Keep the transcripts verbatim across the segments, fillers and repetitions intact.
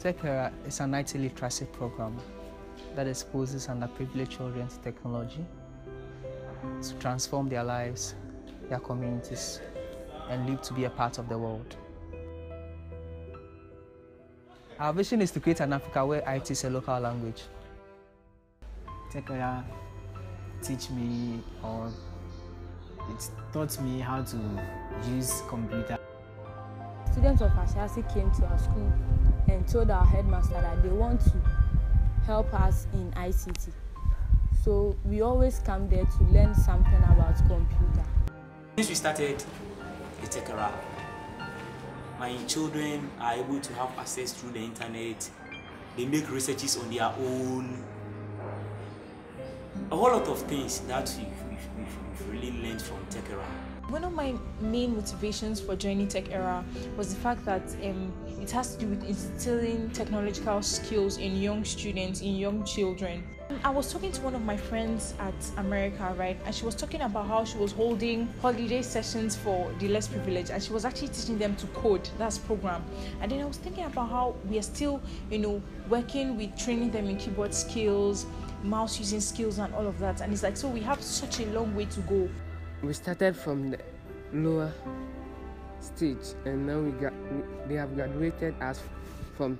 Tech Era is an I T literacy program that exposes underprivileged children to technology to transform their lives, their communities, and live to be a part of the world. Our vision is to create an Africa where I T is a local language. Tech Era teach me, or it taught me how to use computer. Students of Ashesi came to our school and told our headmaster that they want to help us in I C T. So we always come there to learn something about computer. Since we started the Tech Era, my children are able to have access through the internet. They make researches on their own. A whole lot of things that we've, we've, we've really learned from Tech Era. One of my main motivations for joining Tech Era was the fact that um, it has to do with instilling technological skills in young students, in young children. I was talking to one of my friends at America, right, and she was talking about how she was holding holiday sessions for the less privileged, and she was actually teaching them to code. That's program. And then I was thinking about how we are still, you know, working with training them in keyboard skills, mouse using skills, and all of that. And it's like, so we have such a long way to go. We started from the lower stage, and now we got they have graduated us from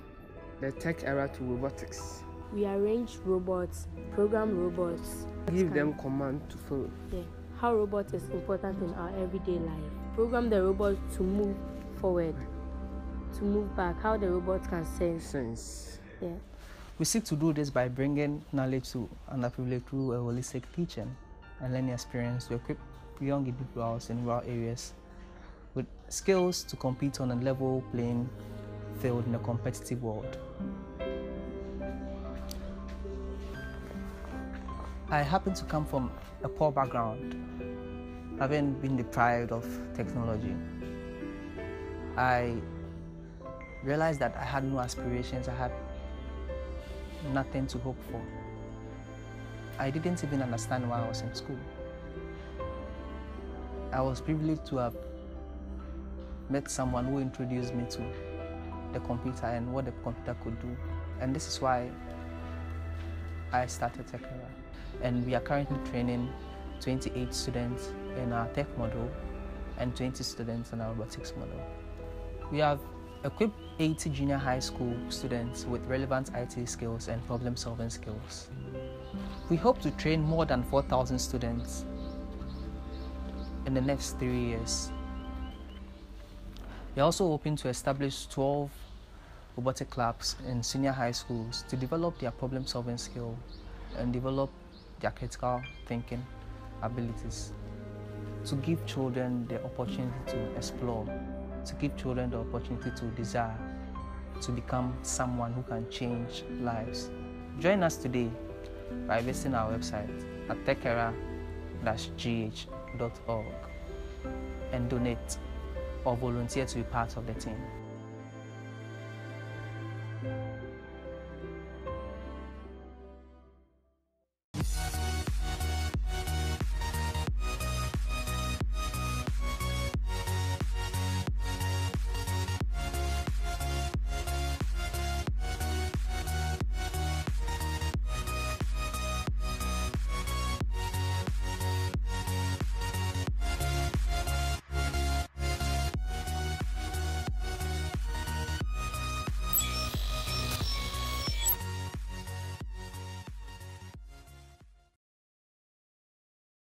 the Tech Era to robotics. We arrange robots, program robots. Give them command to follow. Yeah. How robot is important in our everyday life. Program the robot to move forward, to move back, how the robot can sense. sense. Yeah. We seek to do this by bringing knowledge to underprivileged through a holistic teaching and learning experience to equip young individuals in rural areas with skills to compete on a level playing field in a competitive world. I happen to come from a poor background, having been deprived of technology. I realized that I had no aspirations, I had nothing to hope for. I didn't even understand why I was in school. I was privileged to have met someone who introduced me to the computer and what the computer could do. And this is why I started Tech Era. And we are currently training twenty-eight students in our tech model and twenty students in our robotics model. We have equipped eighty junior high school students with relevant I T skills and problem-solving skills. We hope to train more than four thousand students in the next three years. We are also hoping to establish twelve robotic clubs in senior high schools to develop their problem-solving skill and develop their critical thinking abilities, to give children the opportunity to explore, to give children the opportunity to desire, to become someone who can change lives. Join us today by visiting our website at tech era dash g h dot org and donate or volunteer to be part of the team.